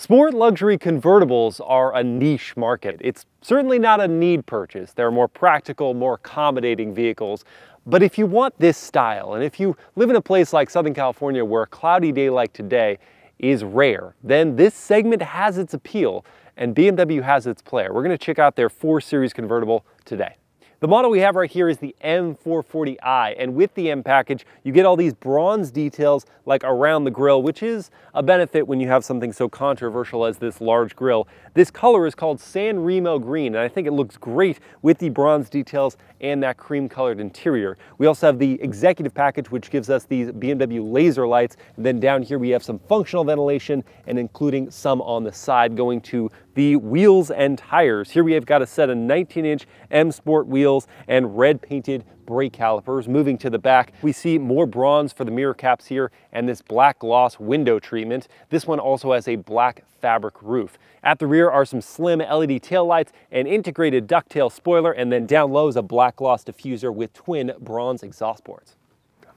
Sport luxury convertibles are a niche market. It's certainly not a need purchase. They're more practical, more accommodating vehicles. But if you want this style, and if you live in a place like Southern California where a cloudy day like today is rare, then this segment has its appeal and BMW has its player. We're gonna check out their 4 Series convertible today. The model we have right here is the M440i, and with the M package, you get all these bronze details like around the grille, which is a benefit when you have something so controversial as this large grille. This color is called San Remo Green, and I think it looks great with the bronze details and that cream-colored interior. We also have the executive package, which gives us these BMW laser lights, and then down here we have some functional ventilation and including some on the side going to the wheels and tires. Here we have got a set of 19-inch M Sport wheels and red painted brake calipers. Moving to the back, we see more bronze for the mirror caps here and this black gloss window treatment. This one also has a black fabric roof. At the rear are some slim LED taillights, an integrated ducktail spoiler, and then down low is a black gloss diffuser with twin bronze exhaust ports.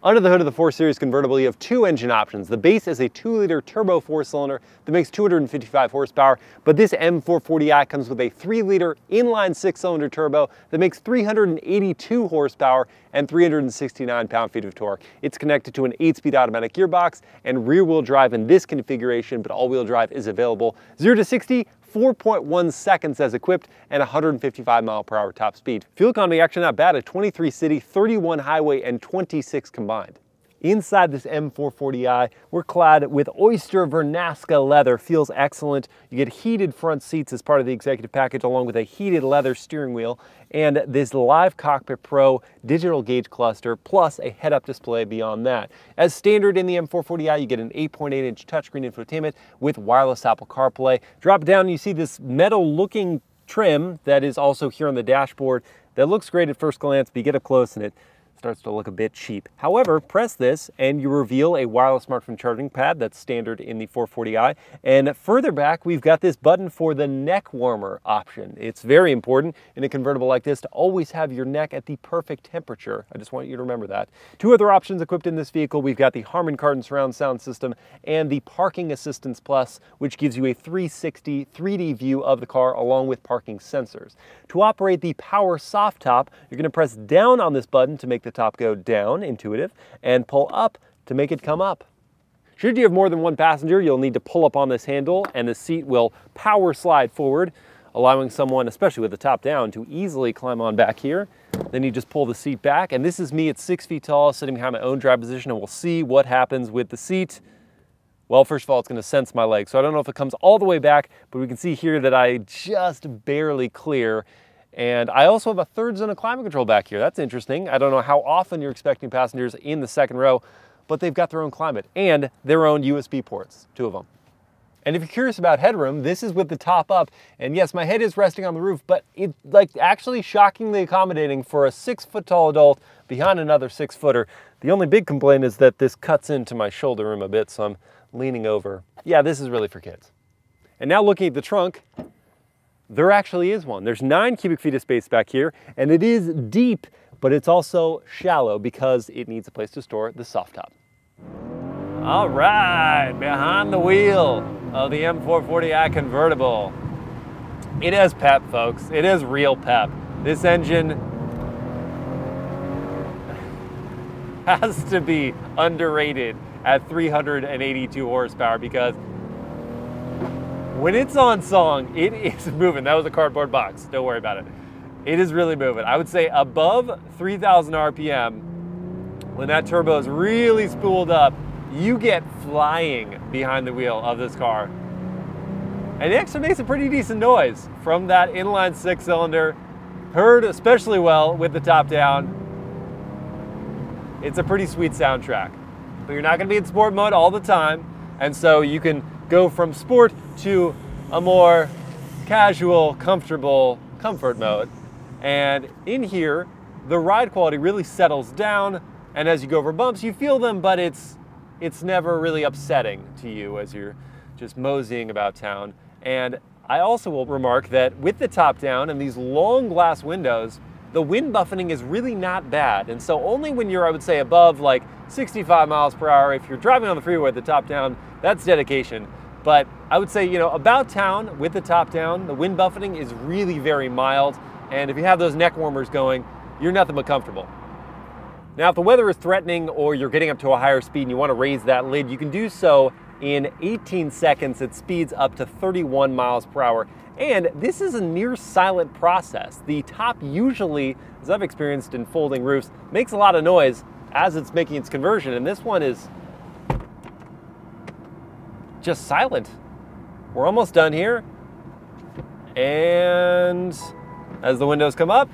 Under the hood of the 4 Series convertible, you have 2 engine options. The base is a 2-liter turbo 4-cylinder that makes 255 horsepower, but this M440i comes with a 3-liter inline 6-cylinder turbo that makes 382 horsepower and 369 pound-feet of torque. It's connected to an 8-speed automatic gearbox and rear-wheel drive in this configuration, but all-wheel drive is available. 0 to 60, 4.1 seconds as equipped, and 155 mph top speed. Fuel economy actually not bad at 23 city, 31 highway, and 26 combined. Inside this M440i, we're clad with Oyster Vernasca leather. Feels excellent. You get heated front seats as part of the executive package, along with a heated leather steering wheel, and this Live Cockpit Pro digital gauge cluster, plus a head-up display beyond that. As standard in the M440i, you get an 8.8-inch touchscreen infotainment with wireless Apple CarPlay. Drop down, you see this metal-looking trim that is also here on the dashboard. That looks great at first glance, but you get up close and it starts to look a bit cheap. However, press this and you reveal a wireless smartphone charging pad that's standard in the 440i. And further back, we've got this button for the neck warmer option. It's very important in a convertible like this to always have your neck at the perfect temperature. I just want you to remember that. 2 other options equipped in this vehicle. We've got the Harman Kardon surround sound system and the Parking Assistance Plus, which gives you a 360 3D view of the car along with parking sensors. To operate the power soft top, you're going to press down on this button to make the top go down, intuitive, and pull up to make it come up. Should you have more than 1 passenger, you'll need to pull up on this handle and the seat will power slide forward, allowing someone, especially with the top down, to easily climb on back here. Then you just pull the seat back, and this is me at 6 feet tall, sitting behind my own drive position, and we'll see what happens with the seat. Well, first of all, it's going to sense my leg, so I don't know if it comes all the way back, but we can see here that I just barely clear. And I also have a 3rd zone of climate control back here. That's interesting. I don't know how often you're expecting passengers in the second row, but they've got their own climate and their own USB ports, 2 of them. And if you're curious about headroom, this is with the top up. And yes, my head is resting on the roof, but it's like actually shockingly accommodating for a 6 foot tall adult behind another 6-footer. The only big complaint is that this cuts into my shoulder room a bit, so I'm leaning over. Yeah, this is really for kids. And now looking at the trunk, there actually is one. There's 9 cubic feet of space back here, and it is deep, but it's also shallow because it needs a place to store the soft top. All right, behind the wheel of the M440i convertible. It has pep, folks. It is real pep. This engine has to be underrated at 382 horsepower because when it's on song, it is moving. That was a cardboard box. Don't worry about it. It is really moving. I would say above 3,000 RPM, when that turbo is really spooled up, you get flying behind the wheel of this car. And it actually makes a pretty decent noise from that inline 6-cylinder, heard especially well with the top down. It's a pretty sweet soundtrack. But you're not going to be in sport mode all the time, and so you can go from sport to a more casual, comfortable comfort mode. And in here, the ride quality really settles down, and as you go over bumps, you feel them, but it's never really upsetting to you as you're just moseying about town. And I also will remark that with the top down and these long glass windows, the wind buffeting is really not bad. And so only when you're, I would say, above like 65 miles per hour, if you're driving on the freeway with the top down, that's dedication. But I would say, you know, about town with the top down, the wind buffeting is really very mild. And if you have those neck warmers going, you're nothing but comfortable. Now, if the weather is threatening or you're getting up to a higher speed and you want to raise that lid, you can do so in 18 seconds at speeds up to 31 miles per hour. And this is a near silent process. The top usually, as I've experienced in folding roofs, makes a lot of noise as it's making its conversion. And this one is just silent. We're almost done here. And as the windows come up,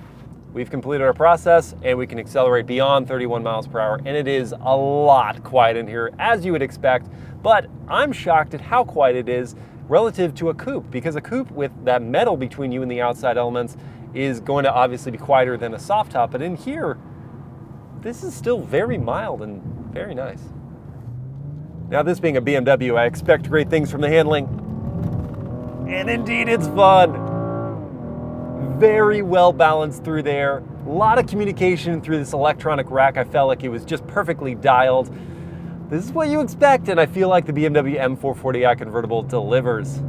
we've completed our process and we can accelerate beyond 31 miles per hour. And it is a lot quiet in here, as you would expect, but I'm shocked at how quiet it is relative to a coupe, because a coupe with that metal between you and the outside elements is going to obviously be quieter than a soft top. But in here, this is still very mild and very nice. Now, this being a BMW, I expect great things from the handling. And indeed, it's fun. Very well balanced through there. A lot of communication through this electronic rack. I felt like it was just perfectly dialed. This is what you expect, and I feel like the BMW M440i convertible delivers.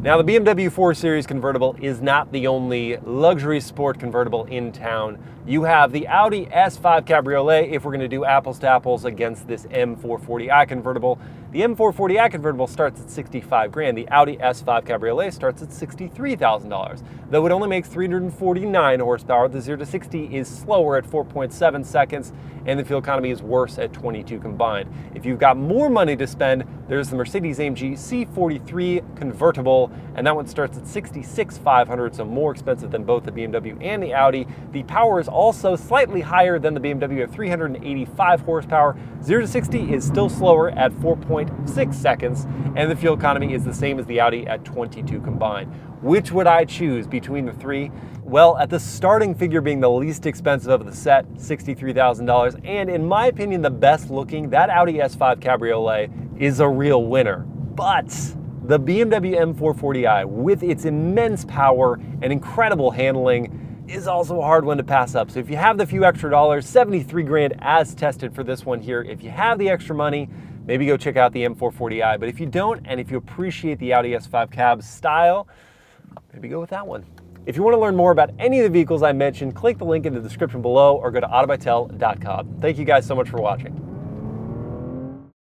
Now, the BMW 4 Series convertible is not the only luxury sport convertible in town. You have the Audi S5 Cabriolet, if we're going to do apples to apples against this M440i convertible. The M440i convertible starts at $65,000. The Audi S5 Cabriolet starts at $63,000. Though it only makes 349 horsepower, the 0 to 60 is slower at 4.7 seconds, and the fuel economy is worse at 22 combined. If you've got more money to spend, there's the Mercedes-AMG C43 convertible, and that one starts at $66,500, so more expensive than both the BMW and the Audi. The power is also slightly higher than the BMW at 385 horsepower. 0 to 60 is still slower at 4.6 seconds, and the fuel economy is the same as the Audi at 22 combined. Which would I choose between the three? Well, at the starting figure being the least expensive of the set, $63,000, and in my opinion, the best looking, that Audi S5 Cabriolet is a real winner. But the BMW M440i, with its immense power and incredible handling, is also a hard one to pass up. So if you have the few extra dollars, $73,000 as tested for this one here. If you have the extra money, maybe go check out the M440i. But if you don't, and if you appreciate the Audi S5 Cab's style, maybe go with that one. If you want to learn more about any of the vehicles I mentioned, click the link in the description below or go to autobytel.com. Thank you guys so much for watching.